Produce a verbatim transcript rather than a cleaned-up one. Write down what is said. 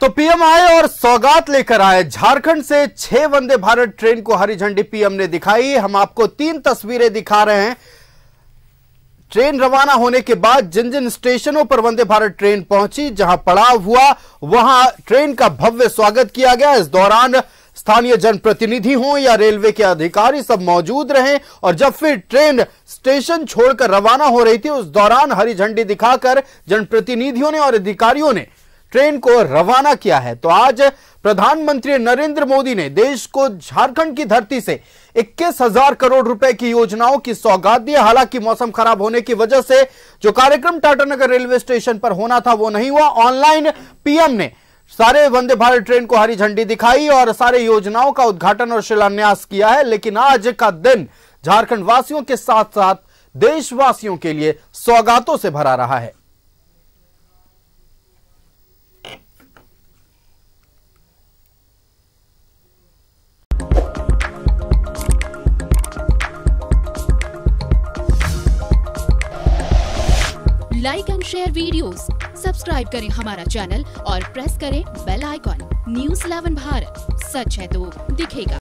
तो पीएम आए और सौगात लेकर आए। झारखंड से छह वंदे भारत ट्रेन को हरी झंडी पीएम ने दिखाई। हम आपको तीन तस्वीरें दिखा रहे हैं। ट्रेन रवाना होने के बाद जिन जिन स्टेशनों पर वंदे भारत ट्रेन पहुंची, जहां पड़ाव हुआ, वहां ट्रेन का भव्य स्वागत किया गया। इस दौरान स्थानीय जनप्रतिनिधि हों या रेलवे के अधिकारी सब मौजूद रहे। और जब फिर ट्रेन स्टेशन छोड़कर रवाना हो रही थी, उस दौरान हरी झंडी दिखाकर जनप्रतिनिधियों ने और अधिकारियों ने ट्रेन को रवाना किया है। तो आज प्रधानमंत्री नरेंद्र मोदी ने देश को झारखंड की धरती से इक्कीस हजार करोड़ रुपए की योजनाओं की सौगात दी। हालांकि मौसम खराब होने की वजह से जो कार्यक्रम टाटानगर रेलवे स्टेशन पर होना था वो नहीं हुआ। ऑनलाइन पीएम ने सारे वंदे भारत ट्रेन को हरी झंडी दिखाई और सारे योजनाओं का उद्घाटन और शिलान्यास किया है। लेकिन आज का दिन झारखंड वासियों के साथ साथ देशवासियों के लिए सौगातों से भरा रहा है। Like and share videos, subscribe करें हमारा चैनल और प्रेस करें bell icon. News Eleven Bharat, सच है तो दिखेगा।